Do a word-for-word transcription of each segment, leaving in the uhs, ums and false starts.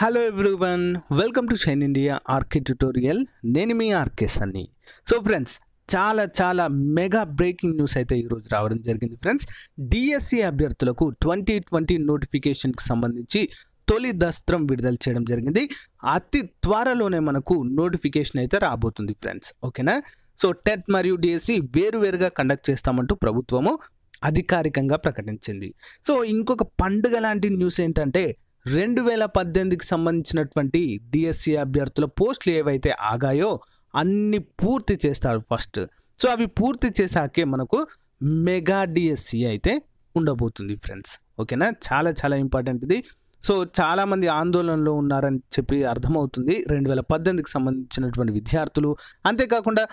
Hello everyone welcome to shine India RK tutorial. నేను మీ RK Sunny. So friends, చాలా చాలా మెగా బ్రేకింగ్ న్యూస్ అయితే ఈరోజు రావడం జరిగింది ఫ్రెండ్స్. డిఎస్సి అభ్యర్థులకు ట్వంటీ ట్వంటీ నోటిఫికేషన్కి సంబంధించి తొలి దస్త్రం విడుదల చేయడం జరిగింది. అతి త్వరలోనే మనకు నోటిఫికేషన్ అయితే రాబోతుంది ఫ్రెండ్స్, ఓకేనా. సో టెట్ మరియు డిఎస్సి వేరువేరుగా కండక్ట్ చేస్తామంటూ ప్రభుత్వము అధికారికంగా ప్రకటించింది. సో ఇంకొక పండుగ లాంటి న్యూస్ ఏంటంటే, రెండు వేల పద్దెనిమిదికి సంబంధించినటువంటి డిఎస్సి అభ్యర్థుల పోస్టులు ఏవైతే ఆగాయో అన్ని పూర్తి చేస్తారు ఫస్ట్. సో అవి పూర్తి చేశాకే మనకు మెగా డిఎస్సి అయితే ఉండబోతుంది ఫ్రెండ్స్, ఓకేనా. చాలా చాలా ఇంపార్టెంట్ ఇది. సో చాలామంది ఆందోళనలో ఉన్నారని చెప్పి అర్థమవుతుంది, రెండు వేల పద్దెనిమిదికి సంబంధించినటువంటి విద్యార్థులు. అంతేకాకుండా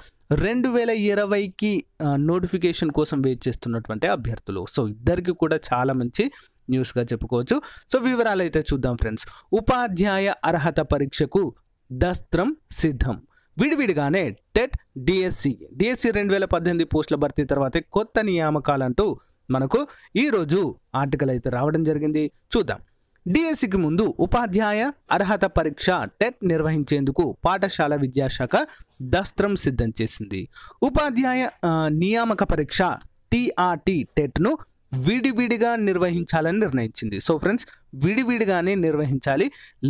రెండు వేల ఇరవైకి నోటిఫికేషన్ కోసం వెయిట్ చేస్తున్నటువంటి అభ్యర్థులు. సో ఇద్దరికి కూడా చాలా మంచి న్యూస్గా చెప్పుకోవచ్చు. సో వివరాలు అయితే చూద్దాం ఫ్రెండ్స్. ఉపాధ్యాయ అర్హత పరీక్షకు దస్త్రం సిద్ధం. విడివిడిగానే టెట్, డిఎస్సి డిఎస్సి రెండు వేల పద్దెనిమిది పోస్టుల భర్తీ తర్వాతే కొత్త నియామకాలంటూ మనకు ఈరోజు ఆర్టికల్ అయితే రావడం జరిగింది, చూద్దాం. డిఎస్సికి ముందు ఉపాధ్యాయ అర్హత పరీక్ష టెట్ నిర్వహించేందుకు పాఠశాల విద్యాశాఖ దస్త్రం సిద్ధం చేసింది. ఉపాధ్యాయ నియామక పరీక్ష టీఆర్టీ టెట్ను విడివిడిగా నిర్వహించాలని నిర్ణయించింది. సో ఫ్రెండ్స్, విడివిడిగానే నిర్వహించాలి,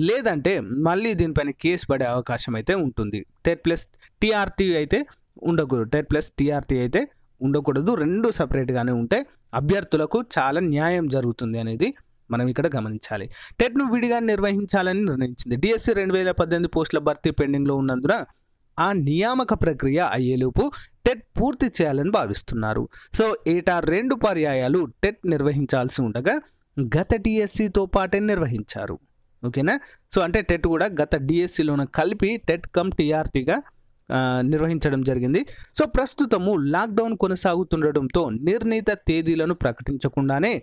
లేదంటే మళ్ళీ దీనిపైన కేసు పడే అవకాశం అయితే ఉంటుంది. టెట్ ప్లస్ టీఆర్టీ అయితే ఉండకూడదు, టెట్ ప్లస్ టీఆర్టీ అయితే ఉండకూడదు. రెండు సపరేట్గానే ఉంటే అభ్యర్థులకు చాలా న్యాయం జరుగుతుంది అనేది మనం ఇక్కడ గమనించాలి. టెట్ను విడిగా నిర్వహించాలని నిర్ణయించింది. డిఎస్సి రెండు వేల పద్దెనిమిది పోస్టుల భర్తీ పెండింగ్లో ఉన్నందున ఆ నియామక ప్రక్రియ అయ్యేలోపు టెట్ పూర్తి చేయాలని భావిస్తున్నారు. సో ఏటా రెండు పర్యాయాలు టెట్ నిర్వహించాల్సి ఉండగా గత డిఎస్సితో పాటే నిర్వహించారు, ఓకేనా. సో అంటే టెట్ కూడా గత డిఎస్సిలోన కలిపి టెట్ కమ్ టీఆర్టీగా నిర్వహించడం జరిగింది. సో ప్రస్తుతము లాక్డౌన్ కొనసాగుతుండటంతో నిర్ణీత తేదీలను ప్రకటించకుండానే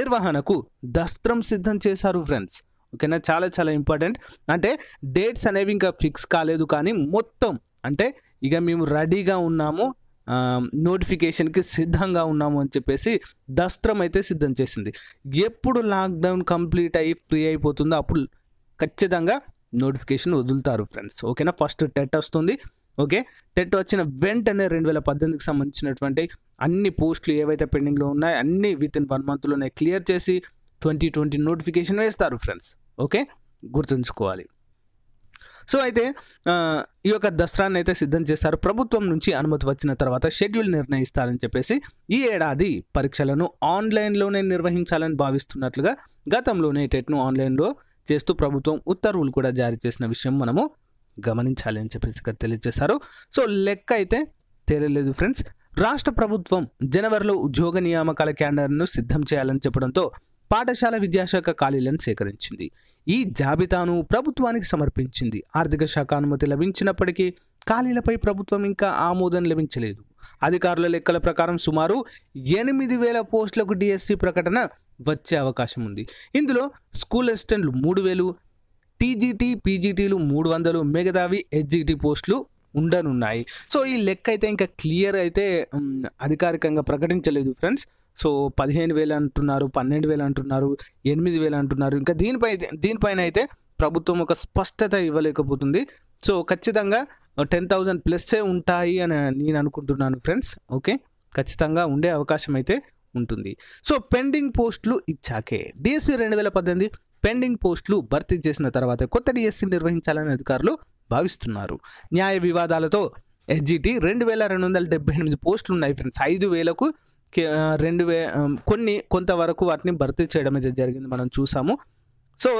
నిర్వహణకు దస్త్రం సిద్ధం చేశారు ఫ్రెండ్స్, ఓకేనా. చాలా చాలా ఇంపార్టెంట్. అంటే డేట్స్ అనేవి ఇంకా ఫిక్స్ కాలేదు, కానీ మొత్తం అంటే ఇక మేము రెడీగా ఉన్నాము, నోటిఫికేషన్కి సిద్ధంగా ఉన్నాము అని చెప్పేసి దస్త్రం అయితే సిద్ధం చేసింది. ఎప్పుడు లాక్డౌన్ కంప్లీట్ అయ్యి ఫ్రీ అయిపోతుందో అప్పుడు ఖచ్చితంగా నోటిఫికేషన్ వదులుతారు ఫ్రెండ్స్, ఓకేనా. ఫస్ట్ టెట్ వస్తుంది, ఓకే. టెట్ వచ్చిన వెంటనే రెండు వేల పద్దెనిమిదికి సంబంధించినటువంటి అన్ని పోస్టులు ఏవైతే పెండింగ్లో ఉన్నాయో అన్నీ విత్ ఇన్ వన్ మంత్లోనే క్లియర్ చేసి ట్వంటీ ట్వంటీ నోటిఫికేషన్ వేస్తారు ఫ్రెండ్స్, ఓకే, గుర్తుంచుకోవాలి. సో అయితే ఈ యొక్క దసరాన్ని అయితే సిద్ధం చేస్తారు. ప్రభుత్వం నుంచి అనుమతి వచ్చిన తర్వాత షెడ్యూల్ నిర్ణయిస్తారని చెప్పేసి ఈ ఏడాది పరీక్షలను ఆన్లైన్లోనే నిర్వహించాలని భావిస్తున్నట్లుగా గతంలోనే టెట్ను ఆన్లైన్లో చేస్తూ ప్రభుత్వం ఉత్తర్వులు కూడా జారీ చేసిన విషయం మనము గమనించాలి అని చెప్పేసి ఇక్కడ తెలియజేశారు. సో లెక్క అయితే తెలియలేదు ఫ్రెండ్స్. రాష్ట్ర ప్రభుత్వం జనవరిలో ఉద్యోగ నియామకాల క్యాలెండర్ను సిద్ధం చేయాలని చెప్పడంతో పాఠశాల విద్యాశాఖ ఖాళీలను సేకరించింది. ఈ జాబితాను ప్రభుత్వానికి సమర్పించింది. ఆర్థిక శాఖ అనుమతి లభించినప్పటికీ ఖాళీలపై ప్రభుత్వం ఇంకా ఆమోదం లభించలేదు. అధికారుల లెక్కల ప్రకారం సుమారు ఎనిమిది వేల పోస్టులకు డిఎస్సి ప్రకటన వచ్చే అవకాశం ఉంది. ఇందులో స్కూల్ అసిస్టెంట్లు మూడు వేలు, టీజీటీ పీజీటీలు మూడు వందలు, మిగతావి హెచ్జిటి పోస్టులు ఉండనున్నాయి. సో ఈ లెక్క అయితే ఇంకా క్లియర్ అయితే అధికారికంగా ప్రకటించలేదు ఫ్రెండ్స్. సో పదిహేను వేలు అంటున్నారు, పన్నెండు వేలు అంటున్నారు, ఎనిమిది వేలు అంటున్నారు. ఇంకా దీనిపై దీనిపైన అయితే ప్రభుత్వం ఒక స్పష్టత ఇవ్వలేకపోతుంది. సో ఖచ్చితంగా టెన్ థౌజండ్ ప్లస్సే ఉంటాయి అని నేను అనుకుంటున్నాను ఫ్రెండ్స్, ఓకే. ఖచ్చితంగా ఉండే అవకాశం అయితే ఉంటుంది. సో పెండింగ్ పోస్టులు ఇచ్చాకే డిఎస్సి రెండు వేల పద్దెనిమిది పెండింగ్ పోస్టులు భర్తీ చేసిన తర్వాత కొత్త డిఎస్సి నిర్వహించాలని అధికారులు భావిస్తున్నారు. న్యాయ వివాదాలతో హెచ్జిటి రెండు వేల రెండు వందల డెబ్బై ఎనిమిది పోస్టులు ఉన్నాయి ఫ్రెండ్స్. ఐదు వేలకు రెండు వే కొన్ని కొంతవరకు వాటిని భర్తీ చేయడం అయితే జరిగింది, మనం చూసాము. సో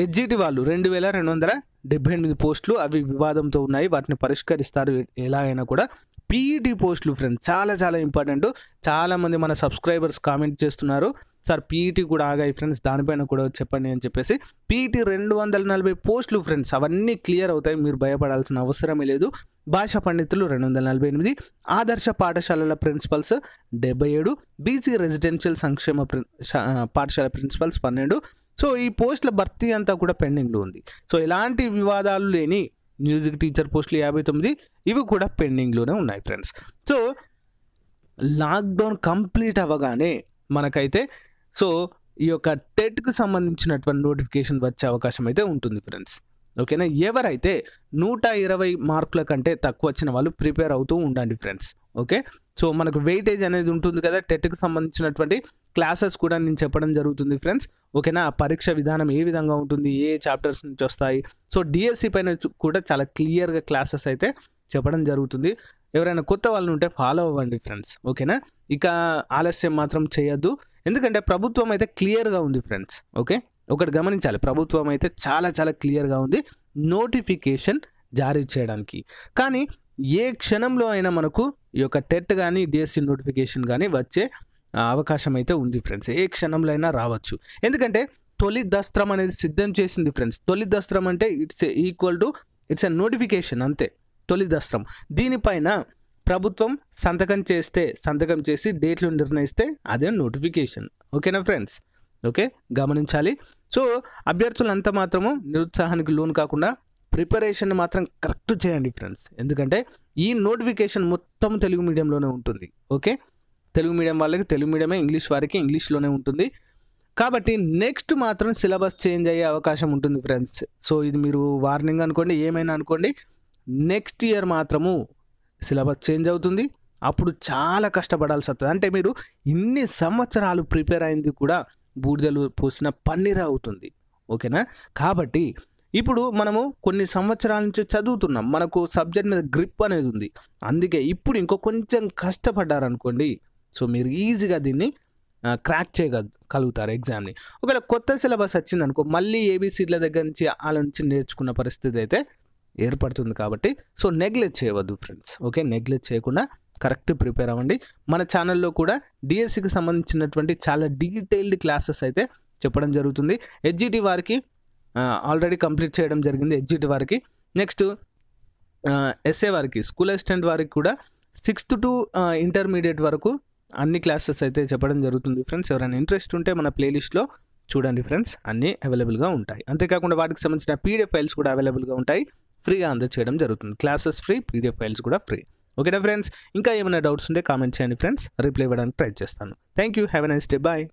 హెచ్జిటి వాళ్ళు రెండు వేల రెండు వందల డెబ్బై ఎనిమిది పోస్టులు అవి వివాదంతో ఉన్నాయి, వాటిని పరిష్కరిస్తారు ఎలా అయినా కూడా. పీఈటీ పోస్టులు ఫ్రెండ్స్ చాలా చాలా ఇంపార్టెంట్. చాలామంది మన సబ్స్క్రైబర్స్ కామెంట్ చేస్తున్నారు, సార్ పీఈటీ కూడా ఆగాయి ఫ్రెండ్స్, దానిపైన కూడా చెప్పండి అని చెప్పేసి. పీఈటీ రెండు వందల నలభై పోస్టులు ఫ్రెండ్స్, అవన్నీ క్లియర్ అవుతాయి, మీరు భయపడాల్సిన అవసరమే లేదు. భాషా పండితులు రెండు వందల నలభై ఎనిమిది, ఆదర్శ పాఠశాలల ప్రిన్సిపల్స్ డెబ్బై ఏడు, బీసీ రెసిడెన్షియల్ సంక్షేమ పాఠశాల ప్రిన్సిపల్స్ పన్నెండు. సో ఈ పోస్టుల భర్తీ అంతా కూడా పెండింగ్లో ఉంది. సో ఎలాంటి వివాదాలు లేని మ్యూజిక్ టీచర్ పోస్టులు యాభై తొమ్మిది, ఇవి కూడా పెండింగ్లోనే ఉన్నాయి ఫ్రెండ్స్. సో లాక్డౌన్ కంప్లీట్ అవ్వగానే మనకైతే సో ఈ యొక్క టెట్ కు సంబంధించినటువంటి నోటిఫికేషన్ వచ్చే అవకాశం అయితే ఉంటుంది ఫ్రెండ్స్. ఓకేనా, ఎవరైతే నూట ఇరవై మార్కుల కంటే తక్కువ వచ్చిన వాళ్ళు ప్రిపేర్ అవుతూ ఉండండి ఫ్రెండ్స్. ఓకే, సో మనకు వెయిటేజ్ అనేది ఉంటుంది కదా టెట్కి సంబంధించినటువంటి క్లాసెస్ కూడా నేను చెప్పడం జరుగుతుంది ఫ్రెండ్స్. ఓకేనా, పరీక్ష విధానం ఏ విధంగా ఉంటుంది, ఏ చాప్టర్స్ నుంచి వస్తాయి, సో డిఎస్సి పైన కూడా చాలా క్లియర్గా క్లాసెస్ అయితే చెప్పడం జరుగుతుంది. ఎవరైనా కొత్త వాళ్ళు ఉంటే ఫాలో అవ్వండి ఫ్రెండ్స్. ఓకేనా, ఇక ఆలస్యం మాత్రం చేయొద్దు, ఎందుకంటే ప్రభుత్వం అయితే క్లియర్గా ఉంది ఫ్రెండ్స్. ఓకే, ఒకటి గమనించాలి, ప్రభుత్వం అయితే చాలా చాలా క్లియర్గా ఉంది నోటిఫికేషన్ జారీ చేయడానికి. కానీ ఏ క్షణంలో అయినా మనకు ఈ యొక్క టెట్ కానీ డిఎస్సి నోటిఫికేషన్ కానీ వచ్చే అవకాశం అయితే ఉంది ఫ్రెండ్స్. ఏ క్షణంలో అయినా రావచ్చు, ఎందుకంటే తొలి దస్త్రం అనేది సిద్ధం చేసింది ఫ్రెండ్స్. తొలి దస్త్రం అంటే it's equal to it's a notification, అంతే తొలి దస్త్రం. దీనిపైన ప్రభుత్వం సంతకం చేస్తే సంతకం చేసి డేట్లు నిర్ణయిస్తే అదే నోటిఫికేషన్. ఓకేనా ఫ్రెండ్స్, ఓకే గమనించాలి. సో అభ్యర్థులు అంత మాత్రము నిరుత్సాహానికి లోన్ కాకుండా ప్రిపరేషన్ మాత్రం కరెక్ట్ చేయండి ఫ్రెండ్స్, ఎందుకంటే ఈ నోటిఫికేషన్ మొత్తం తెలుగు మీడియంలోనే ఉంటుంది. ఓకే, తెలుగు మీడియం వాళ్ళకి తెలుగు మీడియమే, ఇంగ్లీష్ వారికి ఇంగ్లీష్లోనే ఉంటుంది. కాబట్టి నెక్స్ట్ మాత్రం సిలబస్ చేంజ్ అయ్యే అవకాశం ఉంటుంది ఫ్రెండ్స్. సో ఇది మీరు వార్నింగ్ అనుకోండి, ఏమైనా అనుకోండి, నెక్స్ట్ ఇయర్ మాత్రము సిలబస్ చేంజ్ అవుతుంది. అప్పుడు చాలా కష్టపడాల్సి వస్తుంది, అంటే మీరు ఇన్ని సంవత్సరాలు ప్రిపేర్ అయింది కూడా బూడిదలు పోసిన పన్నీర అవుతుంది. ఓకేనా, కాబట్టి ఇప్పుడు మనము కొన్ని సంవత్సరాల నుంచి చదువుతున్నాం, మనకు సబ్జెక్ట్ మీద గ్రిప్ అనేది ఉంది, అందుకే ఇప్పుడు ఇంకో కొంచెం కష్టపడ్డారనుకోండి, సో మీరు ఈజీగా దీన్ని క్రాక్ చేయగలుగుతారు ఎగ్జామ్ని. ఒకవేళ కొత్త సిలబస్ వచ్చిందనుకో మళ్ళీ ఏబీసీల దగ్గర నుంచి వాళ్ళ నుంచి నేర్చుకున్న పరిస్థితి అయితే ఏర్పడుతుంది. కాబట్టి సో నెగ్లెక్ట్ చేయవద్దు ఫ్రెండ్స్. ఓకే, నెగ్లెక్ట్ చేయకుండా కరెక్ట్ ప్రిపేర్ అవ్వండి. మన ఛానల్లో కూడా డిఎస్సికి సంబంధించినటువంటి చాలా డీటెయిల్డ్ క్లాసెస్ అయితే చెప్పడం జరుగుతుంది. హెచ్జిటి వారికి ఆల్రెడీ కంప్లీట్ చేయడం జరిగింది, హెచ్జిటి వారికి. నెక్స్ట్ ఎస్ఏ వారికి, స్కూల్ అసిస్టెంట్ వారికి కూడా సిక్స్త్ టు ఇంటర్మీడియట్ వరకు అన్ని క్లాసెస్ అయితే చెప్పడం జరుగుతుంది ఫ్రెండ్స్. ఎవరైనా ఇంట్రెస్ట్ ఉంటే మన ప్లేలిస్ట్లో చూడండి ఫ్రెండ్స్, అన్నీ అవైలబుల్గా ఉంటాయి. అంతేకాకుండా వాటికి సంబంధించిన పీడిఎఫ్ ఫైల్స్ కూడా అవైలబుల్గా ఉంటాయి, ఫ్రీగా అందజేయడం జరుగుతుంది. క్లాసెస్ ఫ్రీ, పీడిఎఫ్ ఫైల్స్ కూడా ఫ్రీ. ఓకేనా ఫ్రెండ్స్, ఇంకా ఏమైనా డౌట్స్ ఉంటే కామెంట్ చేయండి ఫ్రెండ్స్, రిప్లై ఇవ్వడానికి ట్రై చేస్తాను. Thank you, have a nice day, bye.